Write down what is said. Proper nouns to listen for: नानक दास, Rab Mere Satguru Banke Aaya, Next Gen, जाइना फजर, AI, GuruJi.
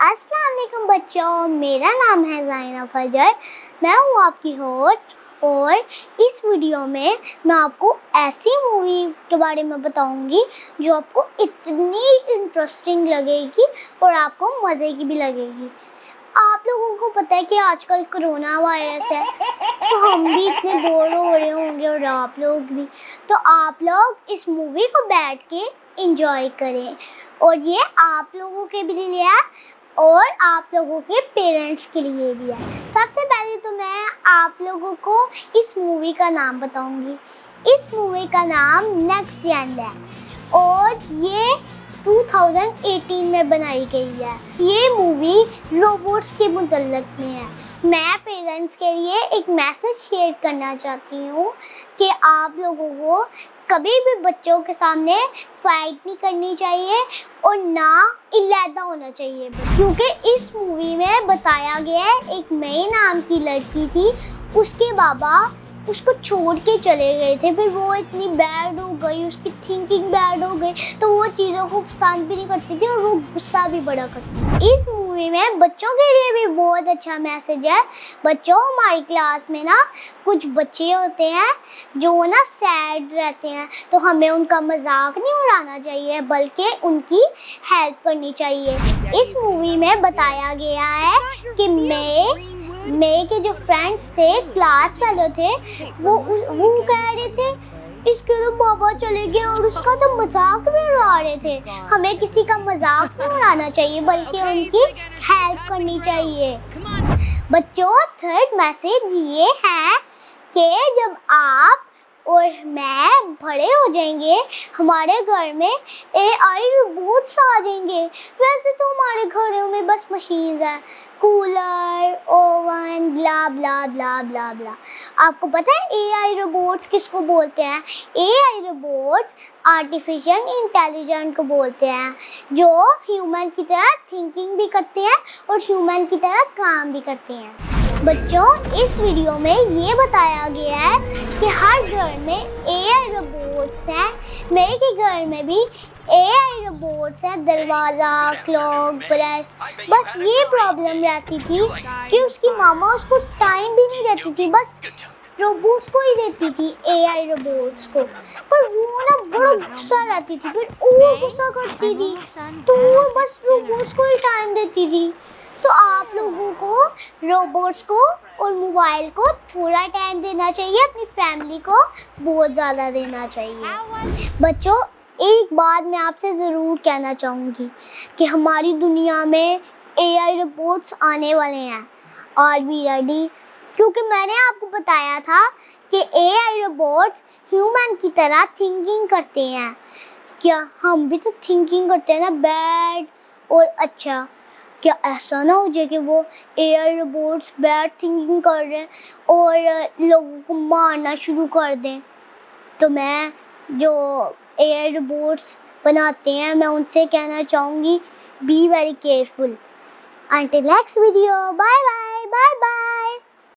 अस्सलाम वालेकुम बच्चों, मेरा नाम है जाइना फजर। मैं हूँ आपकी होस्ट और इस वीडियो में मैं आपको ऐसी मूवी के बारे में बताऊंगी जो आपको इतनी इंटरेस्टिंग लगेगी और आपको मज़े की भी लगेगी। आप लोगों को पता है कि आजकल कोरोना वायरस है, तो हम भी इतने बोर हो रहे होंगे और आप लोग भी, तो आप लोग इस मूवी को बैठ के इंजॉय करें। और ये आप लोगों के भी लिए है और आप लोगों के पेरेंट्स के लिए भी है। सबसे पहले तो मैं आप लोगों को इस मूवी का नाम बताऊंगी। इस मूवी का नाम नेक्स्ट जेन है और ये 2018 में बनाई गई है। ये मूवी रोबोट्स के मुतल्लिक़ में है। मैं पेरेंट्स के लिए एक मैसेज शेयर करना चाहती हूँ कि आप लोगों को कभी भी बच्चों के सामने फाइट नहीं करनी चाहिए और ना इलादा होना चाहिए, क्योंकि इस मूवी में बताया गया है एक मई नाम की लड़की थी, उसके बाबा उसको छोड़ के चले गए थे। फिर वो इतनी बैड हो गई, उसकी थिंकिंग बैड हो गई, तो वो चीज़ों को पसंद भी नहीं करती थी और वो गुस्सा भी बड़ा करती थी। इस मूवी में बच्चों के लिए भी बहुत अच्छा मैसेज है। बच्चों, हमारी क्लास में ना कुछ बच्चे होते हैं जो ना सैड रहते हैं, तो हमें उनका मजाक नहीं उड़ाना चाहिए बल्कि उनकी हेल्प करनी चाहिए। इस मूवी में बताया गया है कि मेरे के जो फ्रेंड्स थे, क्लास वाले थे, वो कह रहे थे इसके तो बाबा चले गए और उसका तो मजाक भी उड़ा रहे थे। हमें किसी का मजाक नहीं उड़ाना चाहिए बल्कि उनकी हेल्प करनी चाहिए। बच्चों, थर्ड मैसेज ये है कि जब आप और मैं बड़े हो जाएंगे, हमारे घर में AI रोबोट्स आ जाएंगे। वैसे तो हमारे घरों में बस मशीन्स हैं, cooler, oven, blah blah blah blah blah. आपको पता है AI रोबोट्स किसको बोलते हैं? AI रोबोट्स आर्टिफिशियल इंटेलिजेंस को बोलते हैं, जो ह्यूमन की तरह थिंकिंग भी करते हैं और ह्यूमन की तरह काम भी करते हैं। बच्चों, इस वीडियो में ये बताया गया है कि हर घर में AI रोबोट्स हैं। मेरे के घर में भी AI रोबोट्स हैं। दरवाज़ा, क्लॉक, ब्रश, बस ये प्रॉब्लम रहती थी कि उसकी मामा उसको टाइम भी नहीं देती थी, बस रोबोट्स को ही देती थी, AI रोबोट्स को। पर वो ना बड़ा गुस्सा रहती थी, फिर वो गुस्सा करती थी, तो वो बस रोबोट्स को ही टाइम देती थी। तो आप लोगों को रोबोट्स को और मोबाइल को थोड़ा टाइम देना चाहिए, अपनी फैमिली को बहुत ज़्यादा देना चाहिए। बच्चों, एक बात मैं आपसे ज़रूर कहना चाहूँगी कि हमारी दुनिया में AI रोबोट्स आने वाले हैं। Are we ready? क्योंकि मैंने आपको बताया था कि AI रोबोट्स ह्यूमन की तरह थिंकिंग करते हैं। क्या हम भी तो थिंकिंग करते हैं ना, बैड और अच्छा। क्या ऐसा ना हो जाए कि वो AI रोबोट्स बैड थिंकिंग कर रहे हैं और लोगों को मारना शुरू कर दें? तो मैं जो AI रोबोट्स बनाते हैं, मैं उनसे कहना चाहूँगी, be very careful. Until next video, bye bye bye bye.